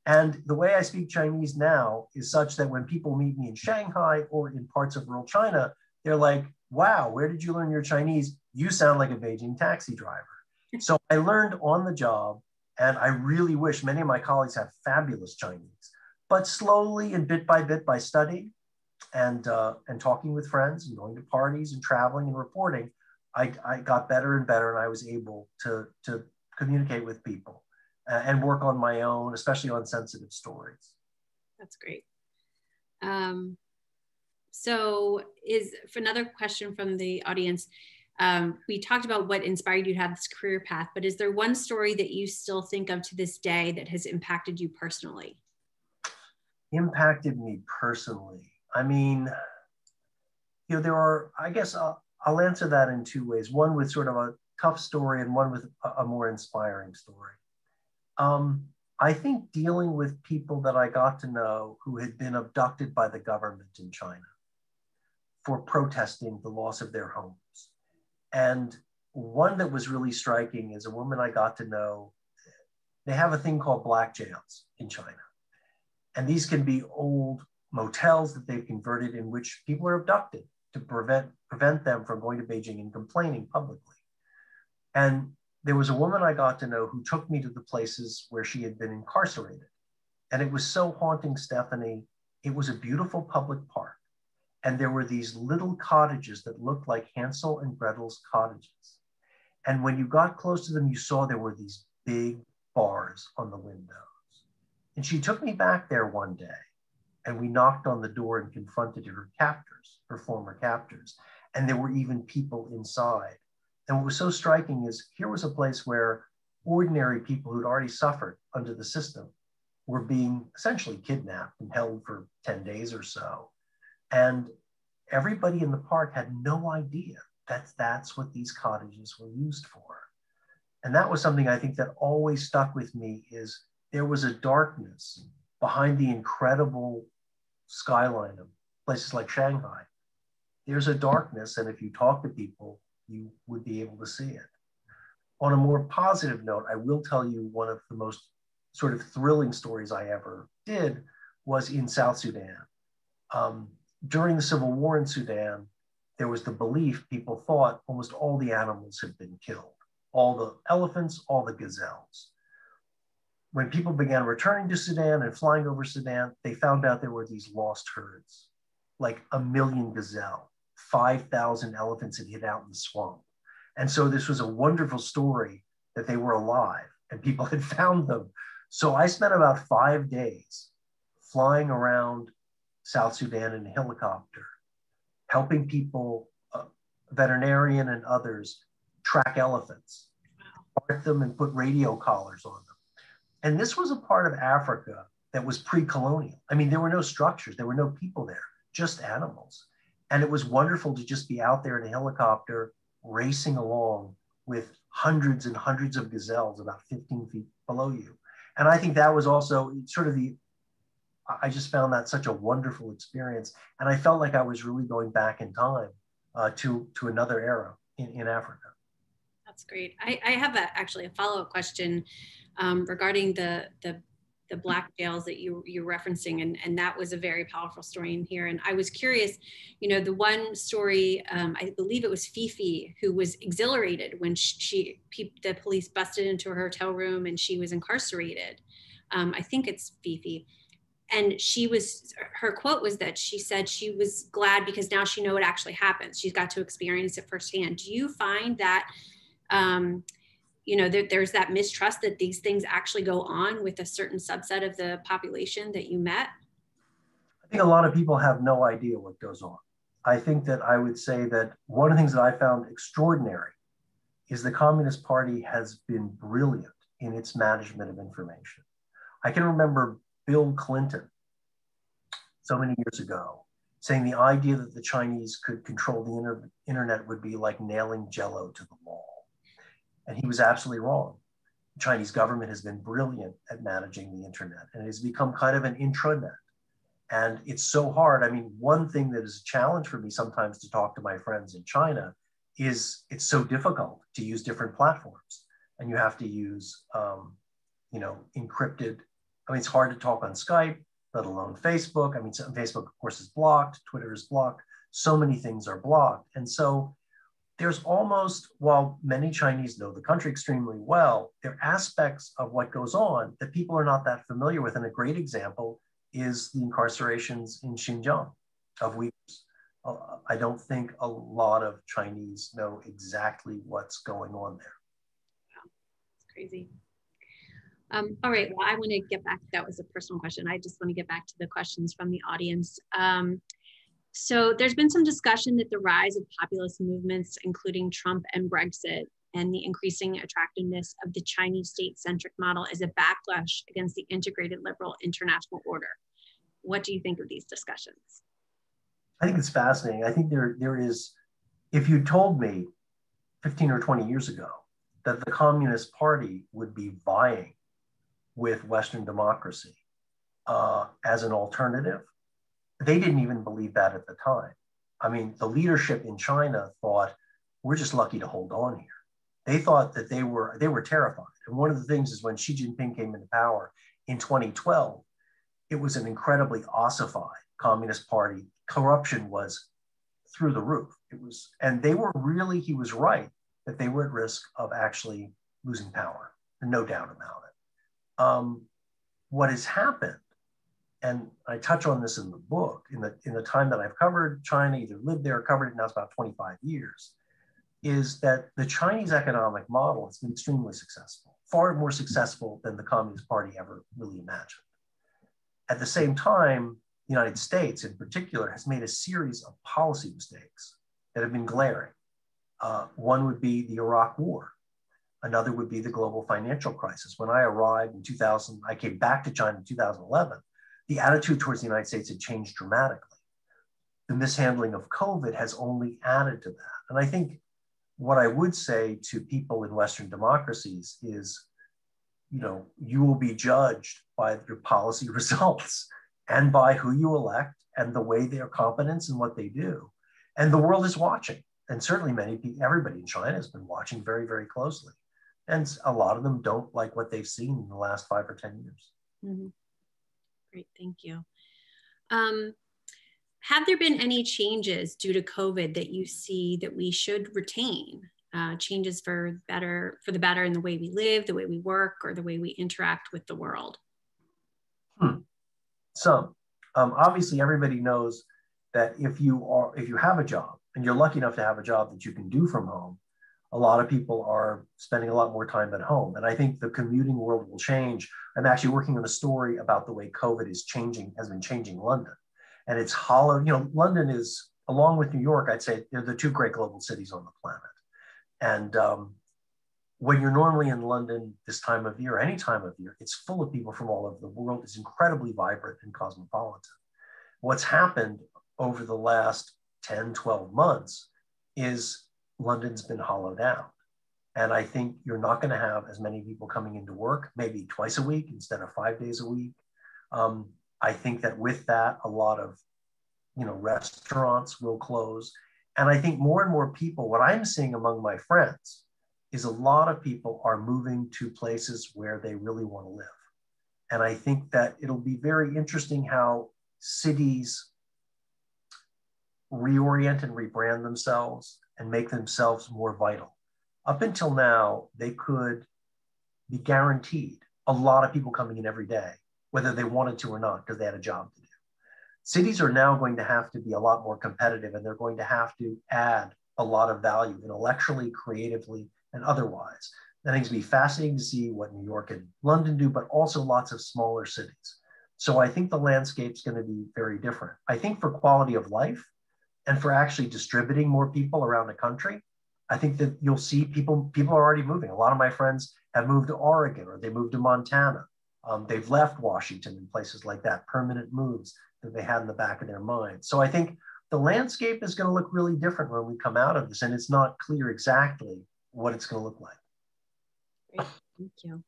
And the way I speak Chinese now is such that when people meet me in Shanghai or in parts of rural China, they're like, wow, where did you learn your Chinese? You sound like a Beijing taxi driver. So I learned on the job, and I really wish many of my colleagues have fabulous Chinese, but slowly and bit by bit by study and, uh, and talking with friends and going to parties and traveling and reporting, I, I got better and better, and I was able to, to communicate with people uh, and work on my own, especially on sensitive stories. That's great. Um, so is for another question from the audience, um, we talked about what inspired you to have this career path, but is there one story that you still think of to this day that has impacted you personally? Impacted me personally. I mean, you know, there are, I guess, uh, I'll answer that in two ways, one with sort of a tough story and one with a more inspiring story. Um, I think dealing with people that I got to know who had been abducted by the government in China for protesting the loss of their homes. And one that was really striking is a woman I got to know. They have a thing called black jails in China. And these can be old motels that they've converted in which people are abducted to prevent, prevent them from going to Beijing and complaining publicly. And there was a woman I got to know who took me to the places where she had been incarcerated. And it was so haunting, Stephanie. It was a beautiful public park. And there were these little cottages that looked like Hansel and Gretel's cottages. And when you got close to them, you saw there were these big bars on the windows. And she took me back there one day. And we knocked on the door and confronted her captors, her former captors. And there were even people inside. And what was so striking is here was a place where ordinary people who'd already suffered under the system were being essentially kidnapped and held for ten days or so. And everybody in the park had no idea that that's what these cottages were used for. And that was something I think that always stuck with me is there was a darkness behind the incredible skyline of places like Shanghai. There's a darkness, and if you talk to people, you would be able to see it. On a more positive note, I will tell you one of the most sort of thrilling stories I ever did was in South Sudan. Um, during the civil war in Sudan, there was the belief, people thought almost all the animals had been killed, all the elephants, all the gazelles. When people began returning to Sudan and flying over Sudan, they found out there were these lost herds, like a million gazelle, five thousand elephants had hid out in the swamp. And so this was a wonderful story that they were alive and people had found them. So I spent about five days flying around South Sudan in a helicopter, helping people, uh, veterinarian and others, track elephants, part them and put radio collars on them. And this was a part of Africa that was pre-colonial. I mean, there were no structures, there were no people there, just animals. And it was wonderful to just be out there in a helicopter racing along with hundreds and hundreds of gazelles about fifteen feet below you. And I think that was also sort of the, I just found that such a wonderful experience. And I felt like I was really going back in time uh, to, to another era in, in Africa. That's great. I, I have a, actually a follow-up question um, regarding the, the the black jails that you, you're referencing, and, and that was a very powerful story in here. And I was curious, you know, the one story, um, I believe it was Fifi, who was exhilarated when she, she the police busted into her hotel room and she was incarcerated. Um, I think it's Fifi. And she was, her quote was that she said she was glad because now she knows it actually happens. She's got to experience it firsthand. Do you find that, um, you know, there, there's that mistrust that these things actually go on with a certain subset of the population that you met? I think a lot of people have no idea what goes on. I think that I would say that one of the things that I found extraordinary is the Communist Party has been brilliant in its management of information. I can remember Bill Clinton so many years ago saying the idea that the Chinese could control the inter- internet would be like nailing Jell-O to the wall. And he was absolutely wrong. The Chinese government has been brilliant at managing the internet, and it has become kind of an intranet. And it's so hard. I mean, one thing that is a challenge for me sometimes to talk to my friends in China is it's so difficult to use different platforms. And you have to use, um, you know, encrypted I mean, it's hard to talk on Skype, let alone Facebook. I mean, Facebook, of course, is blocked. Twitter is blocked. So many things are blocked. And so there's almost, while many Chinese know the country extremely well, there are aspects of what goes on that people are not that familiar with. And a great example is the incarcerations in Xinjiang of Uyghurs. Uh, I don't think a lot of Chinese know exactly what's going on there. Wow, it's crazy. Um, all right, well, I want to get back, that was a personal question. I just want to get back to the questions from the audience. Um, so there's been some discussion that the rise of populist movements, including Trump and Brexit, and the increasing attractiveness of the Chinese state-centric model is a backlash against the integrated liberal international order. What do you think of these discussions? I think it's fascinating. I think there, there is, if you told me fifteen or twenty years ago that the Communist Party would be vying with Western democracy uh, as an alternative, they didn't even believe that at the time. I mean, the leadership in China thought, we're just lucky to hold on here. They thought that they were, they were terrified. And one of the things is when Xi Jinping came into power in twenty twelve, it was an incredibly ossified Communist Party. Corruption was through the roof. It was, and they were really, he was right, that they were at risk of actually losing power, no doubt about it. Um, what has happened, and I touch on this in the book, in the, in the time that I've covered China, either lived there or covered it, now it's about twenty-five years, is that the Chinese economic model has been extremely successful, far more successful than the Communist Party ever really imagined. At the same time, the United States in particular has made a series of policy mistakes that have been glaring. Uh, one would be the Iraq war. Another would be the global financial crisis. When I arrived in two thousand, I came back to China in two thousand eleven, the attitude towards the United States had changed dramatically. The mishandling of COVID has only added to that. And I think what I would say to people in Western democracies is, you know, you will be judged by your policy results and by who you elect and the way their competence and what they do. And the world is watching. And certainly many people, everybody in China has been watching very, very closely. And a lot of them don't like what they've seen in the last five or ten years. Mm-hmm. Great, thank you. Um, Have there been any changes due to COVID that you see that we should retain? Uh, changes for better, for the better in the way we live, the way we work, or the way we interact with the world? Hmm. So, um, obviously everybody knows that if you are, if you have a job and you're lucky enough to have a job that you can do from home, a lot of people are spending a lot more time at home. And I think the commuting world will change. I'm actually working on a story about the way COVID is changing, has been changing London. And it's hollow, you know, London is, along with New York, I'd say they're the two great global cities on the planet. And um, when you're normally in London this time of year, any time of year, it's full of people from all over the world. It's incredibly vibrant and cosmopolitan. What's happened over the last ten, twelve months is London's been hollowed out. And I think you're not gonna have as many people coming into work, maybe twice a week instead of five days a week. Um, I think that with that, a lot of, you know, restaurants will close. And I think more and more people, what I'm seeing among my friends is a lot of people are moving to places where they really want to live. And I think that it'll be very interesting how cities reorient and rebrand themselves and make themselves more vital. Up until now, they could be guaranteed a lot of people coming in every day, whether they wanted to or not, because they had a job to do. Cities are now going to have to be a lot more competitive, and they're going to have to add a lot of value intellectually, creatively, and otherwise. I think it's going to be fascinating to see what New York and London do, but also lots of smaller cities. So I think the landscape's going to be very different. I think for quality of life and for actually distributing more people around the country, I think that you'll see people, people are already moving. A lot of my friends have moved to Oregon, or they moved to Montana. Um, they've left Washington and places like that, permanent moves that they had in the back of their mind. So I think the landscape is going to look really different when we come out of this, and it's not clear exactly what it's going to look like. Great, thank you.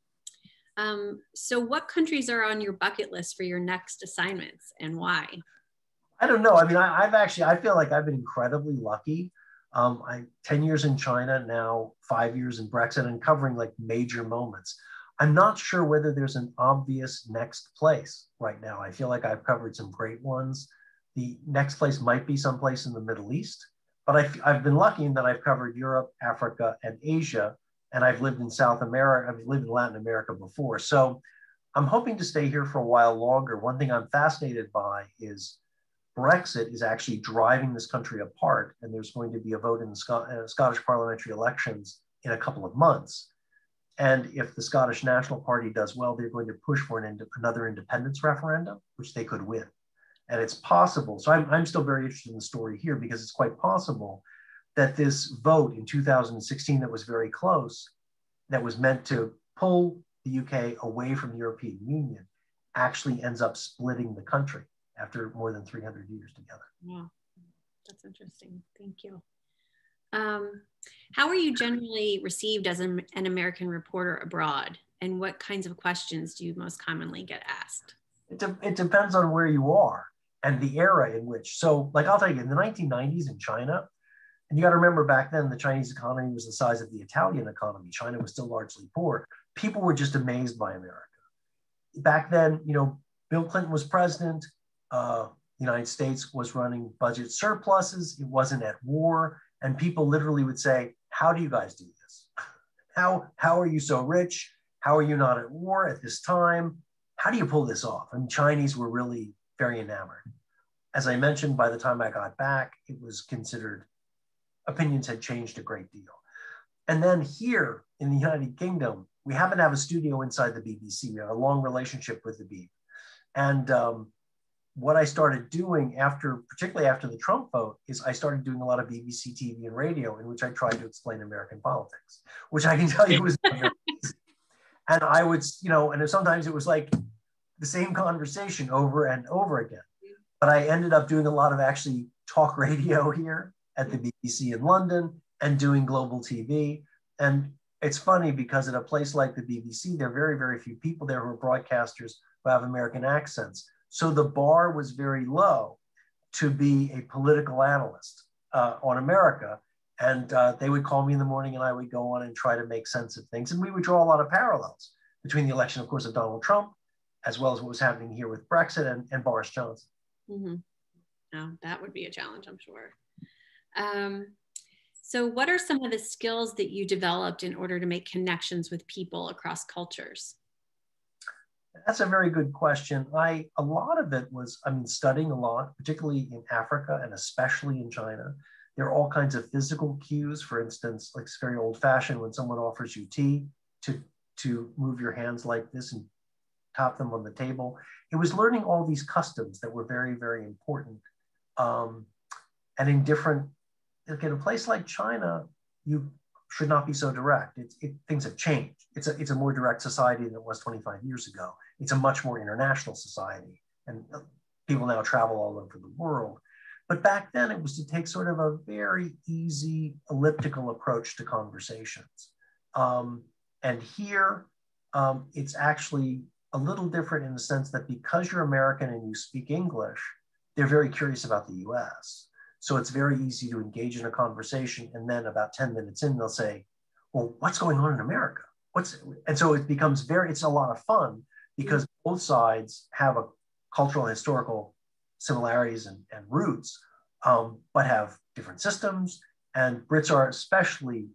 Um, so what countries are on your bucket list for your next assignments and why? I don't know. I mean, I, I've actually, I feel like I've been incredibly lucky. Um, I'm ten years in China now, five years in Brexit, and covering like major moments. I'm not sure whether there's an obvious next place right now. I feel like I've covered some great ones. The next place might be someplace in the Middle East, but I've, I've been lucky in that I've covered Europe, Africa, and Asia, and I've lived in South America, I've lived in Latin America before. So I'm hoping to stay here for a while longer. One thing I'm fascinated by is Brexit is actually driving this country apart, and there's going to be a vote in the Sc uh, Scottish parliamentary elections in a couple of months. And if the Scottish National Party does well, they're going to push for an ind another independence referendum, which they could win. And it's possible, so I'm, I'm still very interested in the story here, because it's quite possible that this vote in two thousand sixteen that was very close, that was meant to pull the U K away from the European Union, actually ends up splitting the country after more than three hundred years together. Yeah, that's interesting. Thank you. Um, how are you generally received as an, an American reporter abroad? And what kinds of questions do you most commonly get asked? It, de it depends on where you are and the era in which. So like, I'll tell you, in the nineteen nineties in China, and you got to remember back then, the Chinese economy was the size of the Italian economy. China was still largely poor. People were just amazed by America. Back then, you know, Bill Clinton was president. Uh, the United States was running budget surpluses. It wasn't at war. And people literally would say, how do you guys do this? How, how are you so rich? How are you not at war at this time? How do you pull this off? And Chinese were really very enamored. As I mentioned, by the time I got back, it was considered, opinions had changed a great deal. And then here in the United Kingdom, we happen to have a studio inside the B B C. We had a long relationship with the B B C. And um, what I started doing after, particularly after the Trump vote, is I started doing a lot of B B C T V and radio in which I tried to explain American politics, which I can tell you was not very easy. And I would, you know, and sometimes it was like the same conversation over and over again. But I ended up doing a lot of actually talk radio here at the B B C in London and doing global T V. And it's funny because at a place like the B B C, there are very, very few people there who are broadcasters who have American accents. So the bar was very low to be a political analyst uh, on America. And uh, they would call me in the morning and I would go on and try to make sense of things. And we would draw a lot of parallels between the election, of course, of Donald Trump, as well as what was happening here with Brexit and, and Boris Johnson. Mm-hmm. Oh, that would be a challenge, I'm sure. Um, so what are some of the skills that you developed in order to make connections with people across cultures? That's a very good question. I, a lot of it was, I mean, studying a lot, particularly in Africa and especially in China. There are all kinds of physical cues. For instance, like it's very old fashioned when someone offers you tea to, to move your hands like this and tap them on the table. It was learning all these customs that were very, very important. Um, and in different, like in a place like China, you should not be so direct. It, it, things have changed. It's a, it's a more direct society than it was twenty-five years ago. It's a much more international society. And people now travel all over the world. But back then it was to take sort of a very easy elliptical approach to conversations. Um, and here um, it's actually a little different in the sense that because you're American and you speak English, they're very curious about the U S. So it's very easy to engage in a conversation. And then about ten minutes in, they'll say, well, what's going on in America? What's, and so it becomes very, it's a lot of fun because both sides have a cultural, historical similarities and, and roots, um, but have different systems. And Brits are especially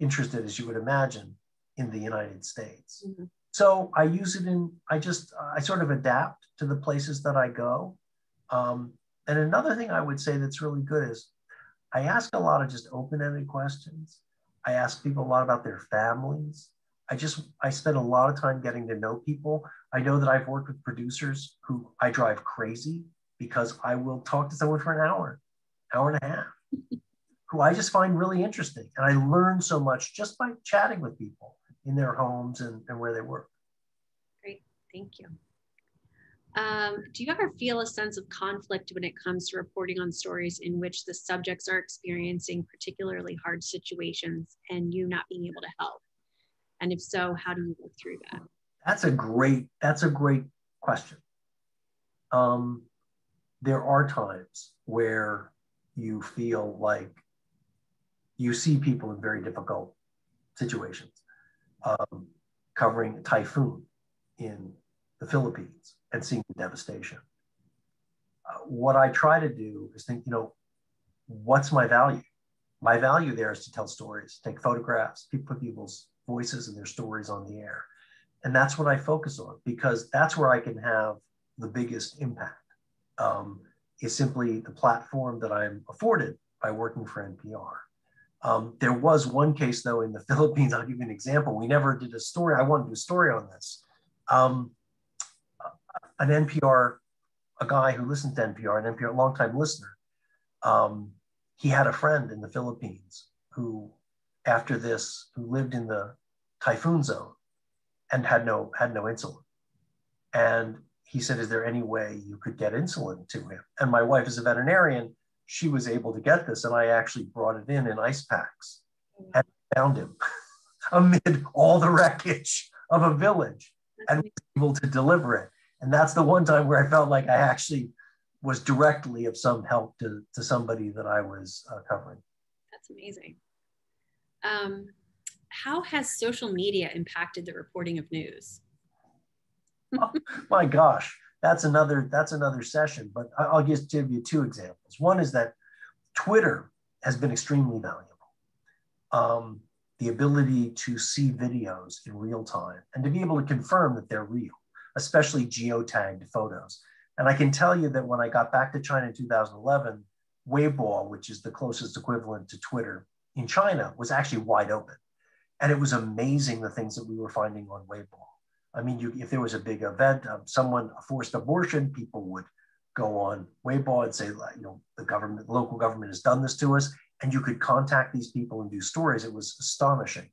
interested, as you would imagine, in the United States. Mm-hmm. So I use it in, I just, I sort of adapt to the places that I go. Um, and another thing I would say that's really good is I ask a lot of just open-ended questions. I ask people a lot about their families. I just, I spend a lot of time getting to know people. I know that I've worked with producers who I drive crazy because I will talk to someone for an hour, hour and a half, who I just find really interesting. And I learn so much just by chatting with people in their homes and, and where they work. Great, thank you. Um, do you ever feel a sense of conflict when it comes to reporting on stories in which the subjects are experiencing particularly hard situations and you not being able to help? And if so, how do you work through that? That's a great, that's a great question. Um, There are times where you feel like you see people in very difficult situations. Um, covering a typhoon in the Philippines and seeing the devastation. Uh, what I try to do is think, you know, what's my value? My value there is to tell stories, take photographs, put people's voices and their stories on the air. And that's what I focus on, because that's where I can have the biggest impact. Um, is simply the platform that I'm afforded by working for N P R. Um, there was one case, though, in the Philippines. I'll give you an example. We never did a story. I wanted to do a story on this. Um, an N P R, a guy who listened to N P R, an N P R longtime listener, um, he had a friend in the Philippines who, after this, who lived in the typhoon zone and had no, had no insulin. And he said, is there any way you could get insulin to him? And my wife is a veterinarian. She was able to get this, and I actually brought it in in ice packs and found him amid all the wreckage of a village and was able to deliver it. And that's the one time where I felt like I actually was directly of some help to, to somebody that I was uh, covering. That's amazing. Um, how has social media impacted the reporting of news? Oh, my gosh, that's another that's another session, but I'll just give you two examples. One is that Twitter has been extremely valuable. Um, the ability to see videos in real time and to be able to confirm that they're real, especially geotagged photos. And I can tell you that when I got back to China in two thousand eleven, Weibo, which is the closest equivalent to Twitter in China, was actually wide open. And it was amazing the things that we were finding on Weibo. I mean, you, if there was a big event, um, someone a forced abortion, people would go on Weibo and say, like, you know, the government, local government has done this to us, and you could contact these people and do stories. It was astonishing.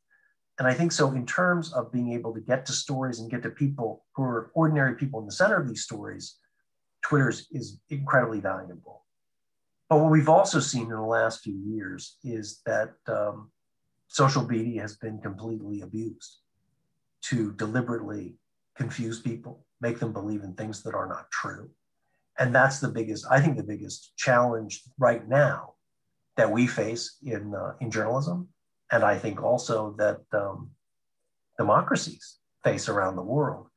And I think so in terms of being able to get to stories and get to people who are ordinary people in the center of these stories, Twitter is incredibly valuable. But what we've also seen in the last few years is that um, social media has been completely abused to deliberately confuse people, make them believe in things that are not true. And that's the biggest, I think the biggest challenge right now that we face in, uh, in journalism. And I think also that um, democracies face around the world.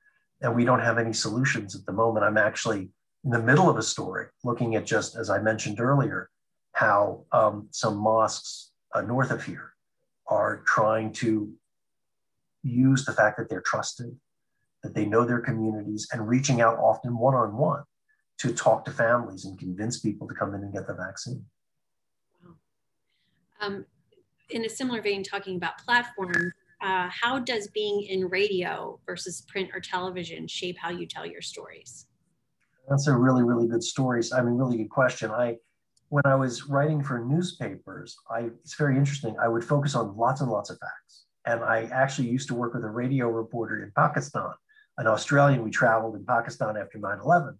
And we don't have any solutions at the moment. I'm actually in the middle of a story looking at just, as I mentioned earlier, how um, some mosques uh, north of here are trying to use the fact that they're trusted, that they know their communities, and reaching out often one-on-one to talk to families and convince people to come in and get the vaccine. Wow. Um, in a similar vein, talking about platforms, uh, how does being in radio versus print or television shape how you tell your stories? That's a really, really good story. I mean, really good question. I, when I was writing for newspapers, I, it's very interesting. I would focus on lots and lots of facts. And I actually used to work with a radio reporter in Pakistan, an Australian. We traveled in Pakistan after nine eleven.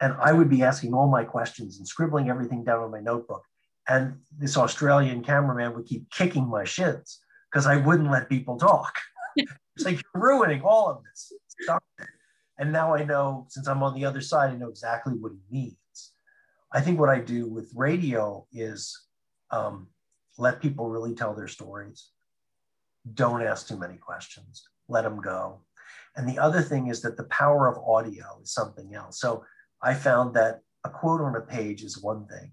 And I would be asking all my questions and scribbling everything down on my notebook. And this Australian cameraman would keep kicking my shins because I wouldn't let people talk. It's like, you're ruining all of this. Stop it. And now I know, since I'm on the other side, I know exactly what he means. I think what I do with radio is um, let people really tell their stories. Don't ask too many questions, let them go. And the other thing is that the power of audio is something else. So I found that a quote on a page is one thing,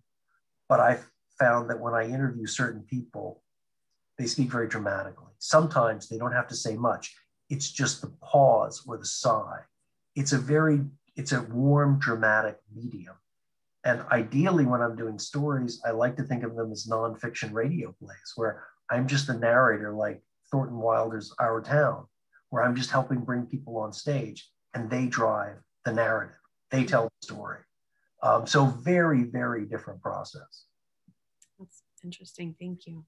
but I found that when I interview certain people, they speak very dramatically. Sometimes they don't have to say much. It's just the pause or the sigh. It's a very, it's a warm, dramatic medium. And ideally, when I'm doing stories, I like to think of them as nonfiction radio plays where I'm just the narrator, like Thornton Wilder's Our Town, where I'm just helping bring people on stage and they drive the narrative. They tell the story. Um, so very, very different process. That's interesting. Thank you.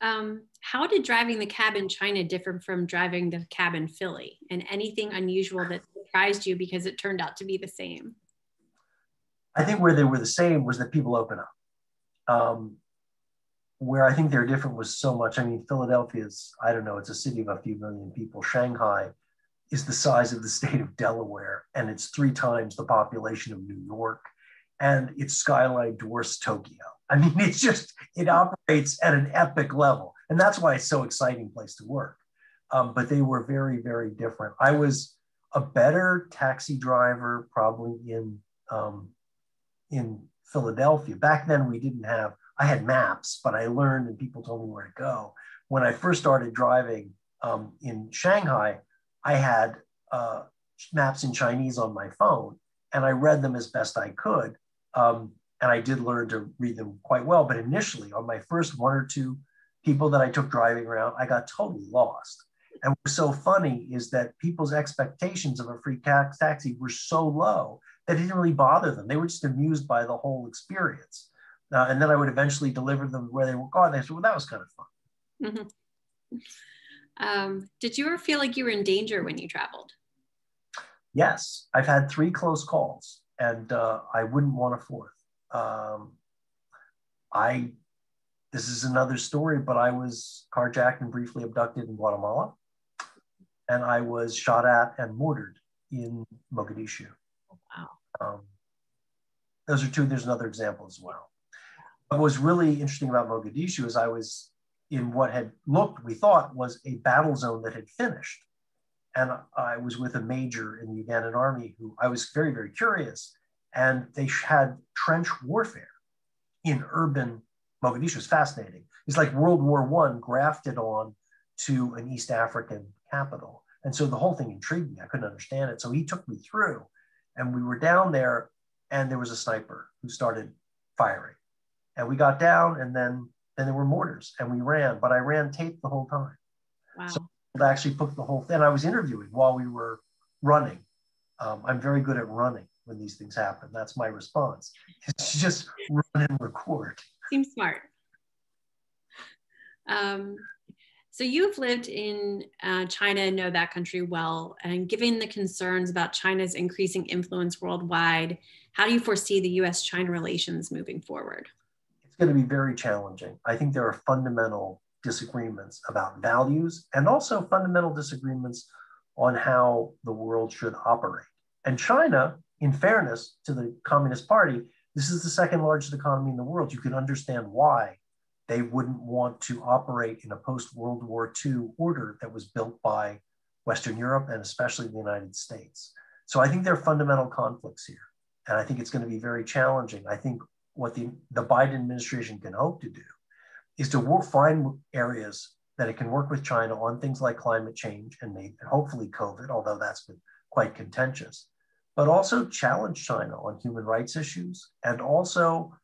Um, how did driving the cab in China differ from driving the cab in Philly? And anything unusual that surprised you because it turned out to be the same? I think where they were the same was that people open up. Um, Where I think they're different was so much. I mean, Philadelphia is, I don't know, it's a city of a few million people. Shanghai is the size of the state of Delaware, and it's three times the population of New York, and its skyline dwarfs Tokyo. I mean, it's just, it operates at an epic level. And that's why it's so exciting place to work. um, but they were very, very different. I was a better taxi driver probably in, um, in Philadelphia. Back then we didn't have, I had maps, but I learned and people told me where to go. When I first started driving um, in Shanghai, I had uh, maps in Chinese on my phone and I read them as best I could. Um, and I did learn to read them quite well. But initially on my first one or two people that I took driving around, I got totally lost. And what's so funny is that people's expectations of a free tax taxi were so low that it didn't really bother them. They were just amused by the whole experience. Uh, and then I would eventually deliver them where they were going. They said, well, that was kind of fun. Mm-hmm. Um, did you ever feel like you were in danger when you traveled? Yes, I've had three close calls and uh, I wouldn't want a fourth. Um, I, this is another story, but I was carjacked and briefly abducted in Guatemala. And I was shot at and mortared in Mogadishu. Wow. Um, those are two, there's another example as well. What was really interesting about Mogadishu is I was in what had looked, we thought, was a battle zone that had finished. And I was with a major in the Ugandan army who I was very, very curious. And they had trench warfare in urban Mogadishu. It's fascinating. It's like World War One grafted on to an East African capital. And so the whole thing intrigued me. I couldn't understand it. So he took me through and we were down there and there was a sniper who started firing. And we got down and then, then there were mortars and we ran, but I ran tape the whole time. Wow. So it actually put the whole thing. And I was interviewing while we were running. Um, I'm very good at running when these things happen. That's my response. It's just run and record. Seems smart. Um, so you've lived in uh, China and know that country well, and given the concerns about China's increasing influence worldwide, how do you foresee the U S China relations moving forward? It's going to be very challenging. I think there are fundamental disagreements about values and also fundamental disagreements on how the world should operate. And China, in fairness to the Communist Party, this is the second largest economy in the world. You can understand why they wouldn't want to operate in a post-World War Two order that was built by Western Europe and especially the United States. So I think there are fundamental conflicts here. And I think it's going to be very challenging. I think what the, the Biden administration can hope to do is to work, find areas that it can work with China on things like climate change and maybe, hopefully COVID, although that's been quite contentious, but also challenge China on human rights issues, and also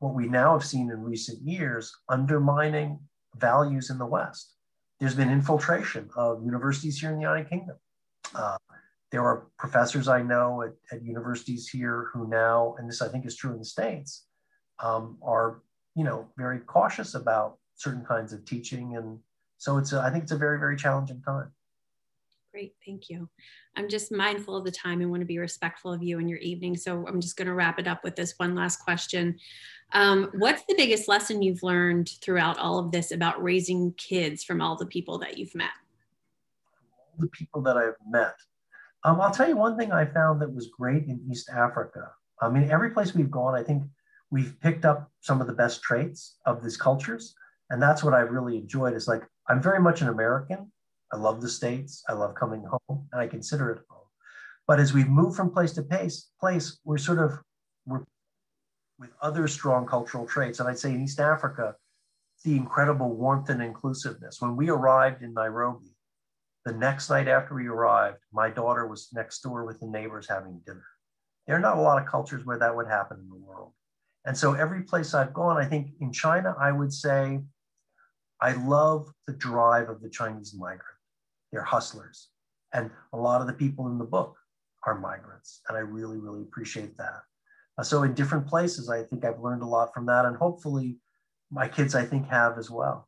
what we now have seen in recent years, undermining values in the West. There's been infiltration of universities here in the United Kingdom. Uh, there are professors I know at, at universities here who now, and this I think is true in the States, um, are you know very cautious about certain kinds of teaching. And so it's a, I think it's a very, very challenging time. Great, thank you. I'm just mindful of the time and want to be respectful of you and your evening. So I'm just going to wrap it up with this one last question. Um, what's the biggest lesson you've learned throughout all of this about raising kids from all the people that you've met? All the people that I've met. Um, I'll tell you one thing I found that was great in East Africa. I mean, every place we've gone, I think we've picked up some of the best traits of these cultures. And that's what I really enjoyed is like, I'm very much an American. I love the States, I love coming home, and I consider it home. But as we've moved from place to place, place we're sort of, we're with other strong cultural traits. And I'd say in East Africa, the incredible warmth and inclusiveness. When we arrived in Nairobi, the next night after we arrived, my daughter was next door with the neighbors having dinner. There are not a lot of cultures where that would happen in the world. And so every place I've gone, I think in China, I would say, I love the drive of the Chinese migrant. They're hustlers. And a lot of the people in the book are migrants. And I really, really appreciate that. Uh, so in different places, I think I've learned a lot from that. And hopefully my kids, I think, have as well.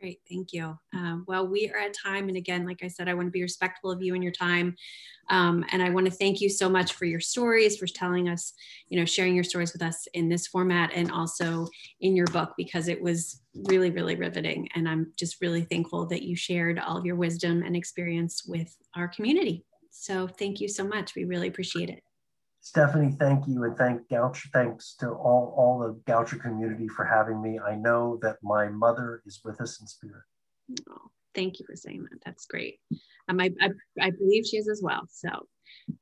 Great, thank you. Uh, well, we are at time. And again, like I said, I want to be respectful of you and your time. Um, and I want to thank you so much for your stories, for telling us, you know, sharing your stories with us in this format and also in your book, because it was really, really riveting. And I'm just really thankful that you shared all of your wisdom and experience with our community. So thank you so much. We really appreciate it. Stephanie, thank you, and thank Goucher, thanks to all, all the Goucher community for having me. I know that my mother is with us in spirit. Oh, Thank you for saying that. That's great. Um, I, I, I believe she is as well. So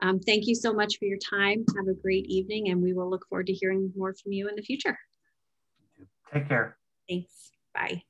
um, thank you so much for your time. Have a great evening, and we will look forward to hearing more from you in the future. Take care. Thanks. Bye.